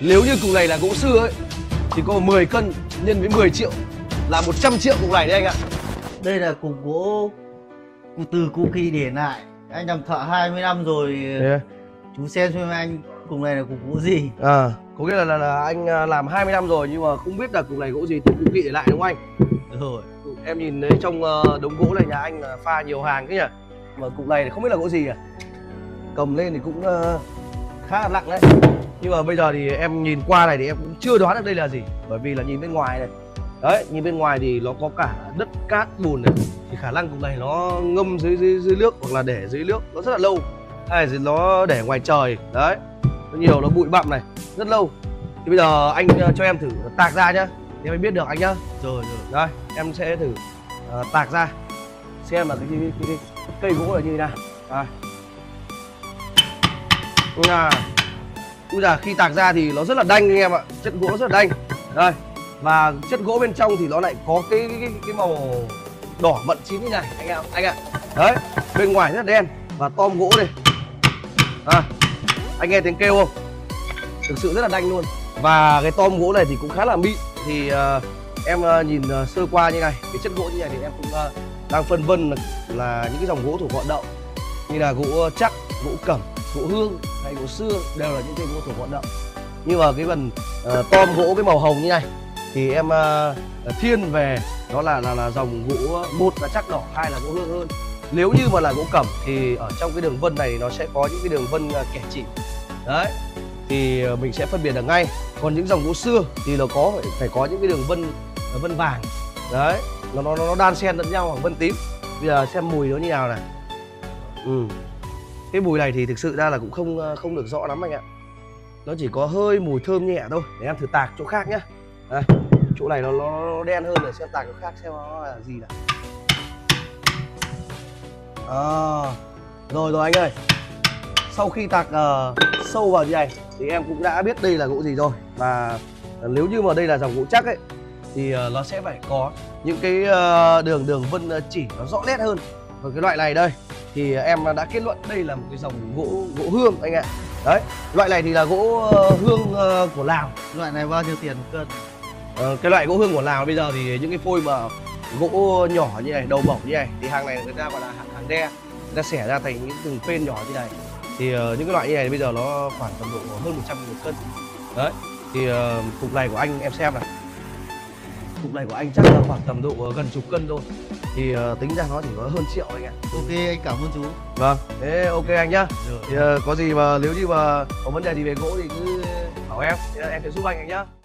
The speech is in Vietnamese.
Nếu như cục này là gỗ sưa ấy thì có 10 cân nhân với 10 triệu là 100 triệu cục này đấy anh ạ. Đây là cục gỗ từ cụ Kỳ để lại, anh làm thợ 20 năm rồi. Yeah. Chú xem anh cục này là cục gỗ gì. À, có nghĩa là anh làm 20 năm rồi nhưng mà không biết là cục này gỗ gì, từ cụ Kỳ để lại đúng không anh? Được rồi. Em nhìn thấy trong đống gỗ này nhà anh pha nhiều hàng thế nhỉ, mà cục này không biết là gỗ gì à? Cầm lên thì cũng khá là nặng đấy. Nhưng mà bây giờ thì em nhìn qua này thì em cũng chưa đoán được đây là gì, bởi vì là nhìn bên ngoài này. Đấy, nhìn bên ngoài thì nó có cả đất cát bùn này, thì khả năng cục này nó ngâm dưới nước hoặc là để dưới nước nó rất là lâu, hay là nó để ngoài trời đấy, nó nhiều, nó bụi bặm này rất lâu. Thì bây giờ anh cho em thử tạc ra nhá, thì em biết được anh nhá. Rồi rồi, đây em sẽ thử tạc ra xem là cái cây gỗ là như thế nào. Đây. Bây giờ khi tạc ra thì nó rất là đanh anh em ạ, chất gỗ rất là đanh. Đây. Và chất gỗ bên trong thì nó lại có cái màu đỏ mận chín như này anh ạ. Đấy, bên ngoài rất là đen và tom gỗ đây. Anh nghe tiếng kêu không? Thực sự rất là đanh luôn. Và cái tom gỗ này thì cũng khá là mịn. Thì em nhìn sơ qua như này, cái chất gỗ như này thì em cũng đang phân vân là những cái dòng gỗ thuộc họ Đậu, như là gỗ chắc, gỗ cẩm, gỗ hương hay gỗ sưa đều là những cây gỗ thuộc họ Đậu. Nhưng mà cái phần tom gỗ cái màu hồng như này thì em thiên về đó là dòng gỗ, một là chắc đỏ, hai là gỗ hương hơn. Nếu như mà là gỗ cẩm thì ở trong cái đường vân này nó sẽ có những cái đường vân kẻ chỉ đấy, thì mình sẽ phân biệt được ngay. Còn những dòng gỗ sưa thì nó có phải có những cái đường vân vàng đấy, nó đan xen lẫn nhau, hoặc vân tím. Bây giờ xem mùi nó như nào này. Cái mùi này thì thực sự ra là cũng không được rõ lắm anh ạ, nó chỉ có hơi mùi thơm nhẹ thôi. Để em thử tạc chỗ khác nhá. Đây, chỗ này nó đen hơn, để xem tạc chỗ khác xem nó là gì nào. Rồi anh ơi, sau khi tạc sâu vào như này thì em cũng đã biết đây là gỗ gì rồi. Và nếu như mà đây là dòng gỗ chắc ấy thì nó sẽ phải có những cái đường vân chỉ nó rõ nét hơn. Còn cái loại này đây thì em đã kết luận đây là một cái dòng gỗ hương anh ạ. Đấy, loại này thì là gỗ hương của Lào. Loại này bao nhiêu tiền cân? Cái loại gỗ hương của Lào bây giờ thì những cái phôi mà gỗ nhỏ như này, đầu bổng như này thì hàng này người ta gọi là hàng đe, người ta xẻ ra thành những từng phên nhỏ như này. Thì những cái loại như này bây giờ nó khoảng tầm độ hơn 100 một cân. Đấy, thì cục này của anh em xem này, cục này của anh chắc là khoảng tầm độ gần chục cân thôi. Thì tính ra nó chỉ có hơn triệu anh ạ. Ok, anh cảm ơn chú. Vâng, thế ok anh nhá. Được. Thì có gì mà nếu như mà có vấn đề gì về gỗ thì cứ bảo em sẽ giúp anh nhá.